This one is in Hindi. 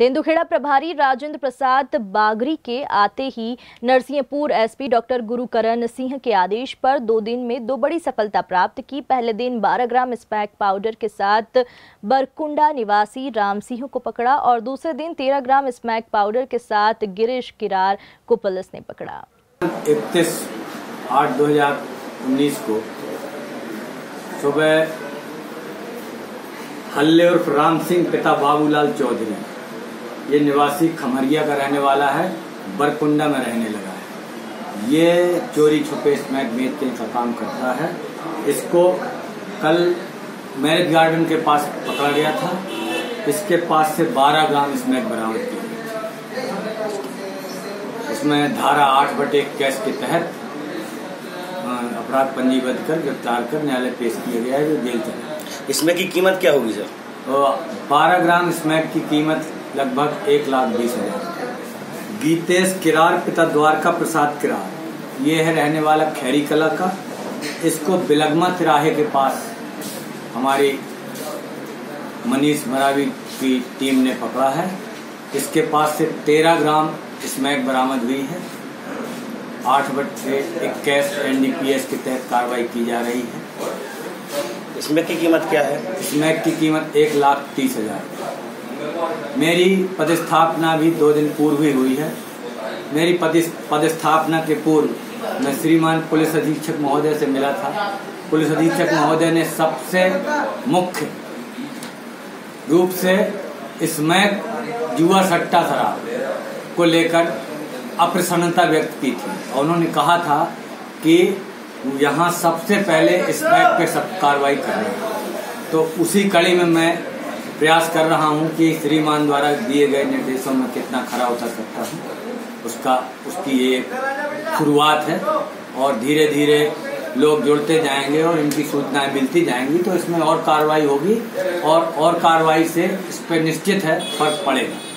तेंदूखेड़ा प्रभारी राजेंद्र प्रसाद बागरी के आते ही नरसिंहपुर एसपी डॉक्टर गुरुकरण सिंह के आदेश पर 2 दिन में 2 बड़ी सफलता प्राप्त की। पहले दिन 12 ग्राम स्पैक पाउडर के साथ बरकुंडा निवासी रामसिंह को पकड़ा और दूसरे दिन 13 ग्राम स्मैक पाउडर के साथ गिरीश किरार को पुलिस ने पकड़ा। 31/8/2019 को सुबह हल्ले उर्फ राम सिंह पिता बाबूलाल चौधरी, ये निवासी खमरिया का रहने वाला है, बरकुंडा में रहने लगा है। ये चोरी छुपे स्मैक बेचने का काम करता है। इसको कल मैरी गार्डन के पास पकड़ा गया था। इसके पास से 12 ग्राम स्मैक बरामद किए। इसमें धारा 8/1 के तहत अपराध पंजीबद्ध कर गिरफ्तार कर न्यायालय पेश किया गया है, जो जेल चला। इसमें की कीमत क्या होगी सर? 12 ग्राम स्मैक की कीमत लगभग 1,20,000। गीतेश किरार पिता द्वारका प्रसाद किरार, ये है रहने वाला खैरी कला का। इसको बिलग्मा तिराहे के पास हमारी मनीष मरावी की टीम ने पकड़ा है। इसके पास से 13 ग्राम स्मैक बरामद हुई है। 8/21 NDPS के तहत कार्रवाई की जा रही है। स्मैक की कीमत क्या है? स्मैक की कीमत 1,30,000। मेरी पदस्थापना भी 2 दिन पूर्व ही हुई है। मेरी पदस्थापना के पूर्व मैं श्रीमान पुलिस अधीक्षक महोदय से मिला था। पुलिस अधीक्षक महोदय ने सबसे मुख्य रूप से स्मैक जुआ सट्टा शराब को लेकर अप्रसन्नता व्यक्त की थी और उन्होंने कहा था कि यहाँ सबसे पहले स्मैक पे सब कार्रवाई करें। तो उसी कड़ी में मैं प्रयास कर रहा हूँ कि श्रीमान द्वारा दिए गए निर्देशों में कितना खरा उतर सकता हूँ, उसकी ये शुरुआत है और धीरे धीरे लोग जुड़ते जाएंगे और इनकी सूचनाएं मिलती जाएंगी। तो इसमें और कार्रवाई होगी और कार्रवाई से इस पर निश्चित है फर्क पड़ेगा।